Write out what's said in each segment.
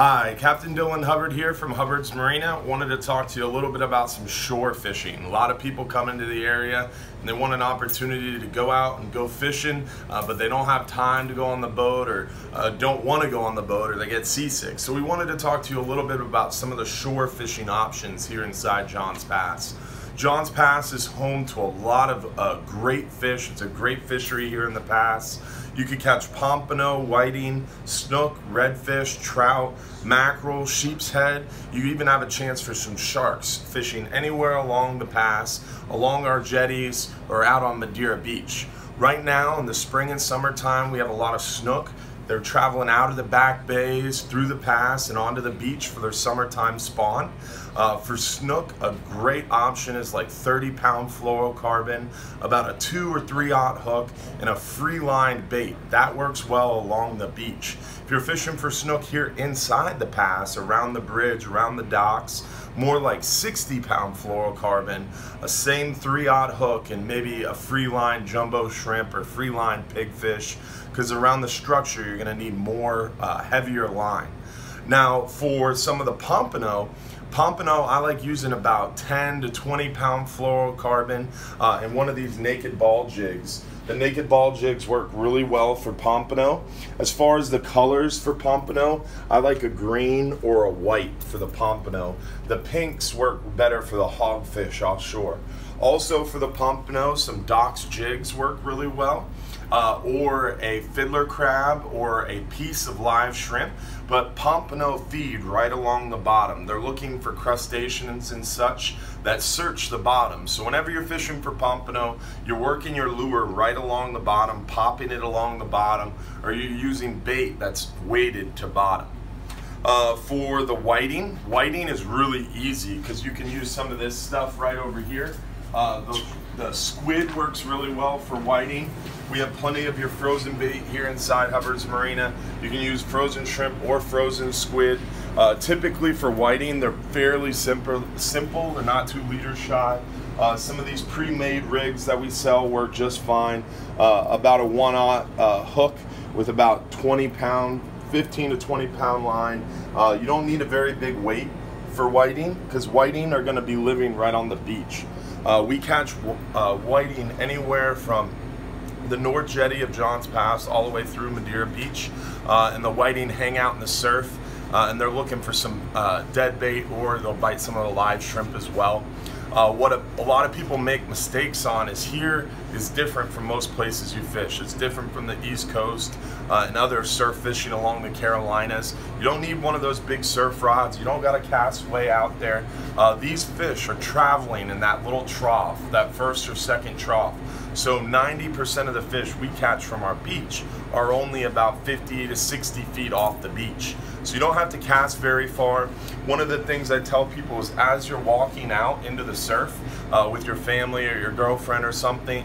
Hi, Captain Dylan Hubbard here from Hubbard's Marina. Wanted to talk to you a little bit about some shore fishing. A lot of people come into the area and they want an opportunity to go out and go fishing, but they don't have time to go on the boat or don't want to go on the boat or they get seasick. So we wanted to talk to you a little bit about some of the shore fishing options here inside Johns Pass. Johns Pass is home to a lot of great fish. It's a great fishery here in the pass. You could catch pompano, whiting, snook, redfish, trout, mackerel, sheep's head. You even have a chance for some sharks fishing anywhere along the pass, along our jetties, or out on Madeira Beach. Right now in the spring and summertime, we have a lot of snook. They're traveling out of the back bays, through the pass, and onto the beach for their summertime spawn. For snook, a great option is like 30-pound fluorocarbon, about a 2- or 3-aught hook, and a free line bait. That works well along the beach. If you're fishing for snook here inside the pass, around the bridge, around the docks, more like 60-pound fluorocarbon, a same 3-aught hook, and maybe a free line jumbo shrimp or free line pigfish, because around the structure, you're gonna need more heavier line. Now, for some of the pompano, I like using about 10 to 20 pound fluorocarbon and one of these naked ball jigs. The naked ball jigs work really well for pompano. As far as the colors for pompano, I like a green or a white for the pompano. The pinks work better for the hogfish offshore. Also for the pompano, some docks jigs work really well, or a fiddler crab or a piece of live shrimp, but pompano feed right along the bottom. They're looking for crustaceans and such that search the bottom. So whenever you're fishing for pompano, you're working your lure right along the bottom, popping it along the bottom, or you're using bait that's weighted to bottom. For the whiting is really easy because you can use some of this stuff right over here. The squid works really well for whiting. We have plenty of your frozen bait here inside Hubbard's Marina. You can use frozen shrimp or frozen squid. Typically for whiting, they're fairly simple. They're not too leader shy. Some of these pre-made rigs that we sell work just fine. About a 1-aught hook with about 15 to 20 pound line. You don't need a very big weight for whiting because whiting are going to be living right on the beach. We catch whiting anywhere from the North Jetty of Johns Pass all the way through Madeira Beach, and the whiting hang out in the surf, and they're looking for some dead bait, or they'll bite some of the live shrimp as well. What a lot of people make mistakes on is here is different from most places you fish. It's different from the East Coast and other surf fishing along the Carolinas. You don't need one of those big surf rods. You don't got to cast way out there. These fish are traveling in that little trough, that first or second trough. So 90% of the fish we catch from our beach are only about 50 to 60 feet off the beach. So you don't have to cast very far. One of the things I tell people is as you're walking out into the surf with your family or your girlfriend or something,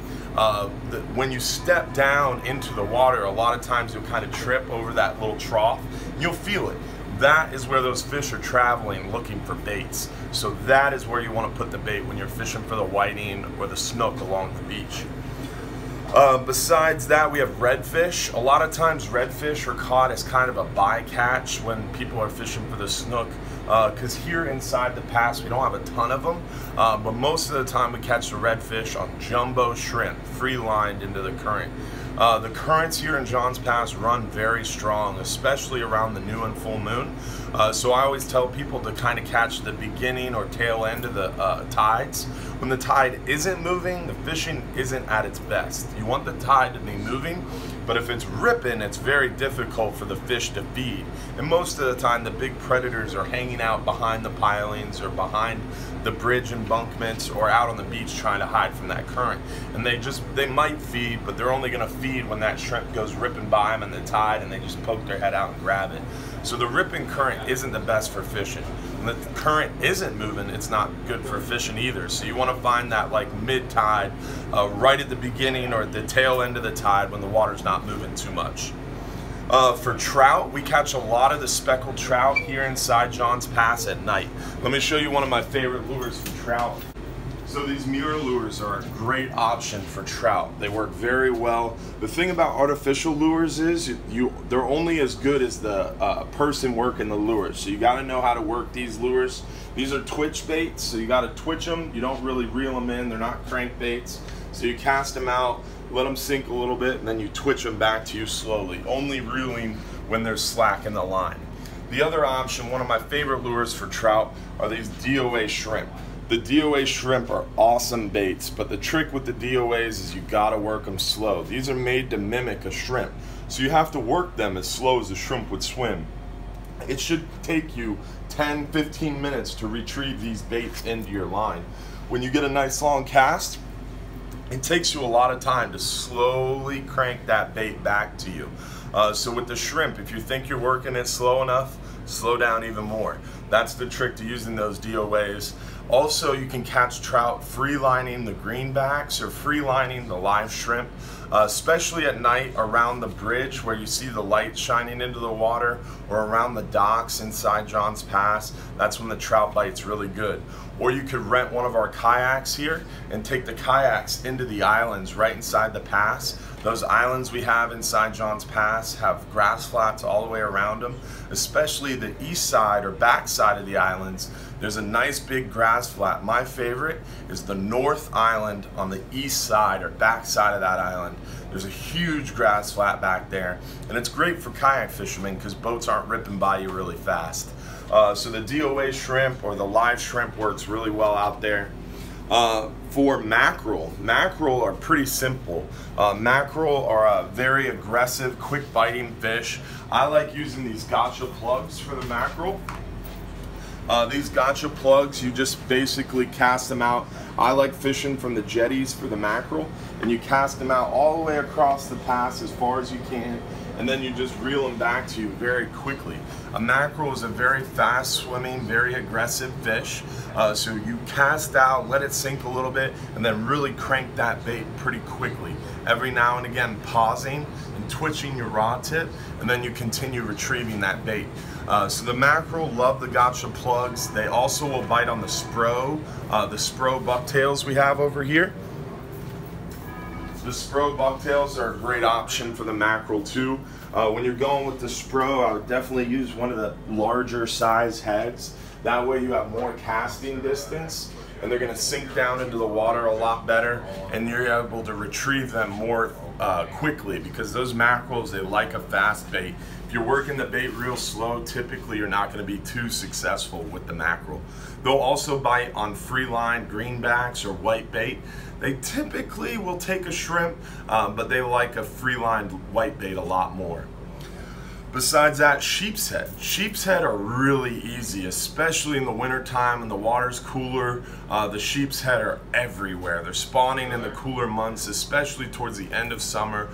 when you step down into the water, a lot of times you'll kind of trip over that little trough. You'll feel it. That is where those fish are traveling looking for baits. So that is where you want to put the bait when you're fishing for the whiting or the snook along the beach. Besides that, we have redfish. A lot of times redfish are caught as kind of a bycatch when people are fishing for the snook, because here inside the pass we don't have a ton of them, but most of the time we catch the redfish on jumbo shrimp, free lined into the current. The currents here in Johns Pass run very strong, especially around the new and full moon. So I always tell people to kind of catch the beginning or tail end of the tides. When the tide isn't moving, the fishing isn't at its best. You want the tide to be moving, but if it's ripping, it's very difficult for the fish to feed. And most of the time, the big predators are hanging out behind the pilings or behind the bridge embankments or out on the beach trying to hide from that current. And they might feed, but they're only going to feed when that shrimp goes ripping by them in the tide and they just poke their head out and grab it. So the ripping current isn't the best for fishing. When the current isn't moving, it's not good for fishing either. So you want to find that like mid-tide, right at the beginning or at the tail end of the tide when the water's not moving too much. For trout, we catch a lot of the speckled trout here inside Johns Pass at night. Let me show you one of my favorite lures for trout. So these MirrOlure lures are a great option for trout. They work very well. The thing about artificial lures is they're only as good as the person working the lure. So you got to know how to work these lures. These are twitch baits, so you got to twitch them. You don't really reel them in. They're not crank baits. So you cast them out, let them sink a little bit, and then you twitch them back to you slowly, only reeling when there's slack in the line. The other option, one of my favorite lures for trout, are these DOA shrimp. The DOA shrimp are awesome baits, but the trick with the DOAs is you gotta work them slow. These are made to mimic a shrimp, so you have to work them as slow as the shrimp would swim. It should take you 10-15 minutes to retrieve these baits into your line. When you get a nice long cast, it takes you a lot of time to slowly crank that bait back to you. So with the shrimp, if you think you're working it slow enough, slow down even more. That's the trick to using those DOAs. Also, you can catch trout free lining the greenbacks or free lining the live shrimp, especially at night around the bridge where you see the light shining into the water, or around the docks inside Johns Pass. That's when the trout bite's really good. Or you could rent one of our kayaks here and take the kayaks into the islands right inside the pass. Those islands we have inside Johns Pass have grass flats all the way around them, especially the east side or back side of the islands. There's a nice big grass flat. My favorite is the North Island on the east side or back side of that island. There's a huge grass flat back there, and it's great for kayak fishermen because boats aren't ripping by you really fast. So the DOA shrimp or the live shrimp works really well out there. For mackerel are pretty simple. Mackerel are a very aggressive, quick biting fish. I like using these gotcha plugs for the mackerel. These gotcha plugs, you just basically cast them out. I like fishing from the jetties for the mackerel, and you cast them out all the way across the pass as far as you can, and then you just reel them back to you very quickly. A mackerel is a very fast swimming, very aggressive fish. So you cast out, let it sink a little bit, and then really crank that bait pretty quickly. Every now and again pausing and twitching your rod tip, and then you continue retrieving that bait. So the mackerel love the gotcha plugs. They also will bite on the spro bucktails we have over here. The spro bucktails are a great option for the mackerel too. When you're going with the spro, I would definitely use one of the larger size heads. That way you have more casting distance, and they're gonna sink down into the water a lot better, and you're able to retrieve them more quickly, because those mackerels, they like a fast bait. If you're working the bait real slow, typically you're not gonna be too successful with the mackerel. They'll also bite on free line greenbacks or white bait. They typically will take a shrimp, but they like a free line white bait a lot more. Besides that, sheep's head. Sheep's head are really easy, especially in the wintertime when the water's cooler. The sheep's head are everywhere. They're spawning in the cooler months, especially towards the end of summer.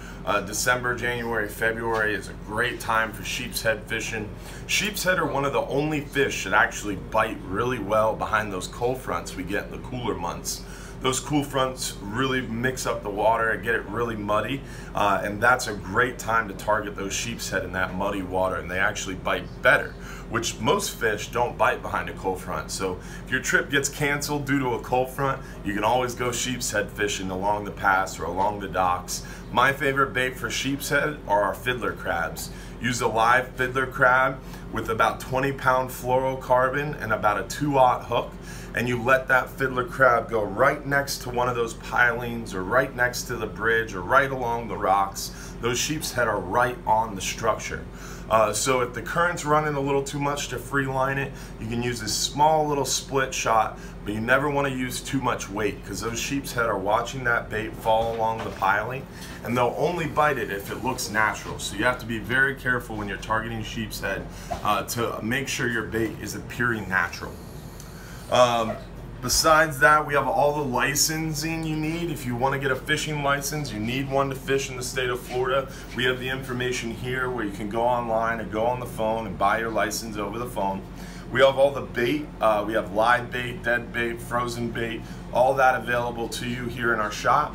December, January, February is a great time for sheep's head fishing. Sheep's head are one of the only fish that actually bite really well behind those cold fronts we get in the cooler months. Those cool fronts really mix up the water and get it really muddy, and that's a great time to target those sheep's head in that muddy water, and they actually bite better, which most fish don't bite behind a cold front. So if your trip gets canceled due to a cold front, you can always go sheep's head fishing along the pass or along the docks. My favorite bait for sheep's head are our fiddler crabs. Use a live fiddler crab with about 20-pound fluorocarbon and about a 2/0 hook, and you let that fiddler crab go right next to one of those pilings or right next to the bridge or right along the rocks. Those sheep's head are right on the structure. So if the current's running a little too much to free line it, you can use this small little split shot, but you never want to use too much weight, because those sheep's head are watching that bait fall along the piling, and they'll only bite it if it looks natural. So you have to be very careful when you're targeting sheep's head to make sure your bait is appearing natural. Besides that, we have all the licensing you need. If you want to get a fishing license, you need one to fish in the state of Florida. We have the information here where you can go online or go on the phone and buy your license over the phone. We have all the bait. We have live bait, dead bait, frozen bait, all that available to you here in our shop.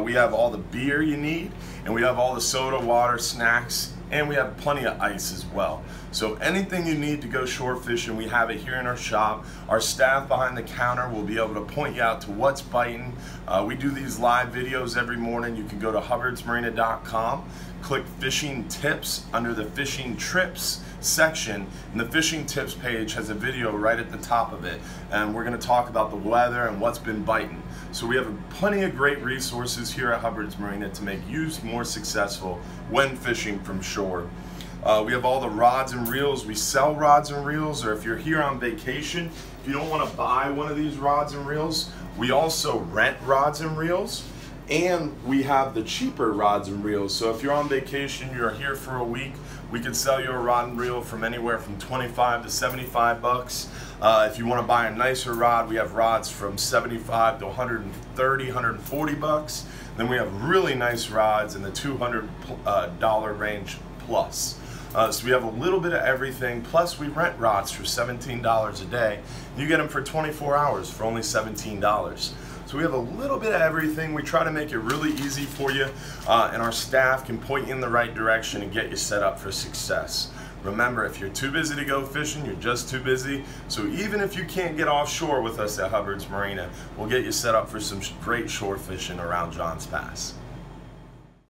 We have all the beer you need, and we have all the soda, water, snacks, and we have plenty of ice as well. So anything you need to go shore fishing, we have it here in our shop. Our staff behind the counter will be able to point you out to what's biting. We do these live videos every morning. You can go to HubbardsMarina.com, click Fishing Tips under the Fishing Trips section, and the Fishing Tips page has a video right at the top of it, and we're going to talk about the weather and what's been biting. So we have plenty of great resources here at Hubbard's Marina to make you more successful when fishing from shore. We have all the rods and reels. We sell rods and reels, or if you're here on vacation, if you don't want to buy one of these rods and reels, we also rent rods and reels, and we have the cheaper rods and reels. So if you're on vacation, you're here for a week, we can sell you a rod and reel from anywhere from 25 to 75 bucks. If you want to buy a nicer rod, we have rods from 75 to 130, 140 bucks. Then we have really nice rods in the $200 range plus. So we have a little bit of everything, plus we rent rods for $17 a day. You get them for 24 hours for only $17. So we have a little bit of everything. We try to make it really easy for you, and our staff can point you in the right direction and get you set up for success. Remember, if you're too busy to go fishing, you're just too busy. So even if you can't get offshore with us at Hubbard's Marina, we'll get you set up for some great shore fishing around Johns Pass.